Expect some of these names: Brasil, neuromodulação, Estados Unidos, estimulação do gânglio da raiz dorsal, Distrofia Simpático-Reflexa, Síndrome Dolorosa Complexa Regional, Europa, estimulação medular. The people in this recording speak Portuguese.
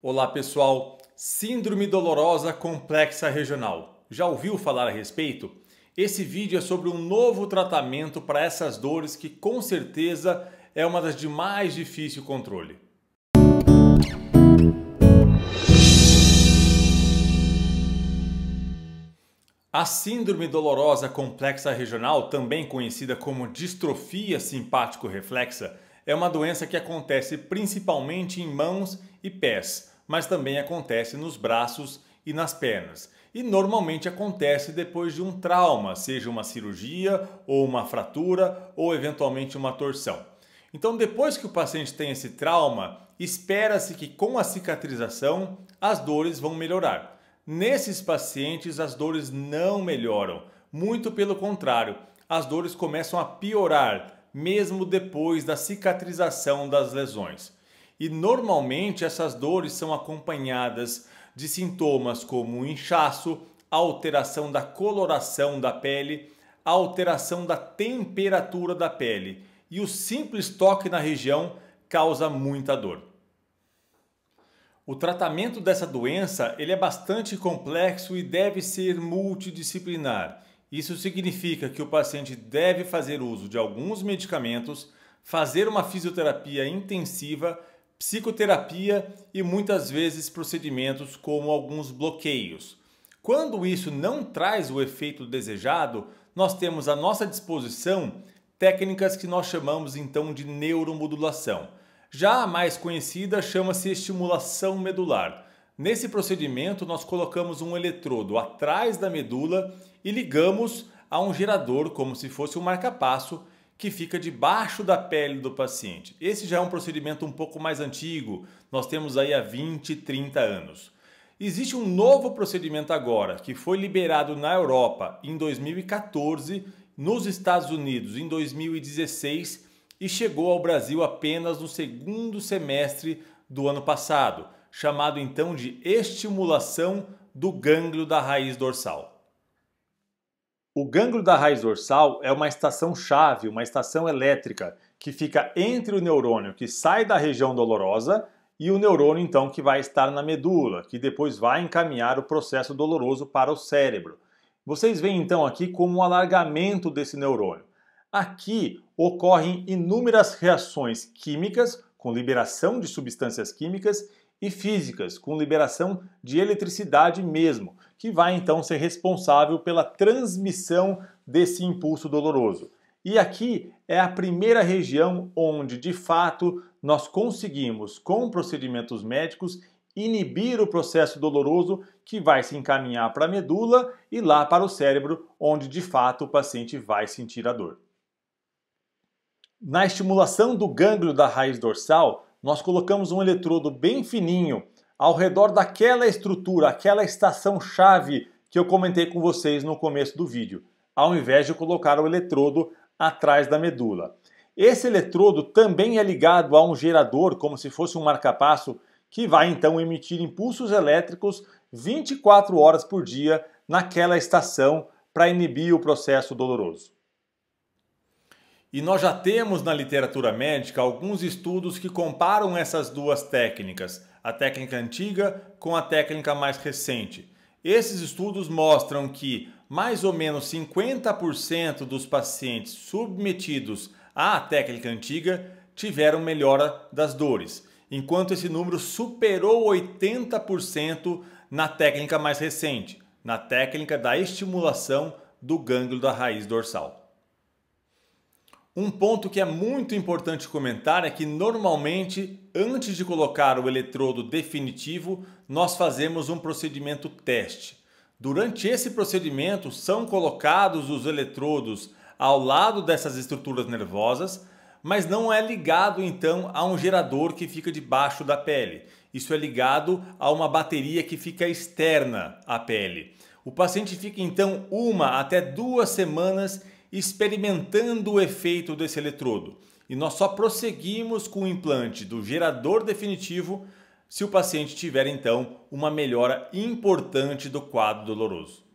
Olá pessoal, Síndrome Dolorosa Complexa Regional. Já ouviu falar a respeito? Esse vídeo é sobre um novo tratamento para essas dores que com certeza é uma das de mais difícil controle. A Síndrome Dolorosa Complexa Regional, também conhecida como Distrofia Simpático-Reflexa, é uma doença que acontece principalmente em mãos e pés, mas também acontece nos braços e nas pernas. E normalmente acontece depois de um trauma, seja uma cirurgia ou uma fratura ou eventualmente uma torção. Então, depois que o paciente tem esse trauma, espera-se que com a cicatrização as dores vão melhorar. Nesses pacientes as dores não melhoram, muito pelo contrário, as dores começam a piorar, mesmo depois da cicatrização das lesões. E normalmente essas dores são acompanhadas de sintomas como inchaço, alteração da coloração da pele, alteração da temperatura da pele, e o simples toque na região causa muita dor. O tratamento dessa doença ele é bastante complexo e deve ser multidisciplinar. Isso significa que o paciente deve fazer uso de alguns medicamentos, fazer uma fisioterapia intensiva, psicoterapia e muitas vezes procedimentos como alguns bloqueios. Quando isso não traz o efeito desejado, nós temos à nossa disposição técnicas que nós chamamos então de neuromodulação. Já a mais conhecida chama-se estimulação medular. Nesse procedimento, nós colocamos um eletrodo atrás da medula e ligamos a um gerador, como se fosse um marca-passo, que fica debaixo da pele do paciente. Esse já é um procedimento um pouco mais antigo, nós temos aí há 20, 30 anos. Existe um novo procedimento agora, que foi liberado na Europa em 2014, nos Estados Unidos em 2016 e chegou ao Brasil apenas no segundo semestre do ano passado, chamado então de estimulação do gânglio da raiz dorsal. O gânglio da raiz dorsal é uma estação-chave, uma estação elétrica, que fica entre o neurônio que sai da região dolorosa e o neurônio então que vai estar na medula, que depois vai encaminhar o processo doloroso para o cérebro. Vocês veem então aqui como um alargamento desse neurônio. Aqui ocorrem inúmeras reações químicas, com liberação de substâncias químicas, e físicas, com liberação de eletricidade mesmo, que vai então ser responsável pela transmissão desse impulso doloroso. E aqui é a primeira região onde, de fato, nós conseguimos, com procedimentos médicos, inibir o processo doloroso que vai se encaminhar para a medula e lá para o cérebro, onde, de fato, o paciente vai sentir a dor. Na estimulação do gânglio da raiz dorsal, nós colocamos um eletrodo bem fininho ao redor daquela estrutura, aquela estação-chave que eu comentei com vocês no começo do vídeo, ao invés de colocar o eletrodo atrás da medula. Esse eletrodo também é ligado a um gerador, como se fosse um marca-passo, que vai então emitir impulsos elétricos 24 horas por dia naquela estação para inibir o processo doloroso. E nós já temos na literatura médica alguns estudos que comparam essas duas técnicas, a técnica antiga com a técnica mais recente. Esses estudos mostram que mais ou menos 50% dos pacientes submetidos à técnica antiga tiveram melhora das dores, enquanto esse número superou 80% na técnica mais recente, na técnica da estimulação do gânglio da raiz dorsal. Um ponto que é muito importante comentar é que normalmente, antes de colocar o eletrodo definitivo, nós fazemos um procedimento teste. Durante esse procedimento, são colocados os eletrodos ao lado dessas estruturas nervosas, mas não é ligado então a um gerador que fica debaixo da pele. Isso é ligado a uma bateria que fica externa à pele. O paciente fica então 1 até 2 semanas experimentando o efeito desse eletrodo. E nós só prosseguimos com o implante do gerador definitivo se o paciente tiver, então, uma melhora importante do quadro doloroso.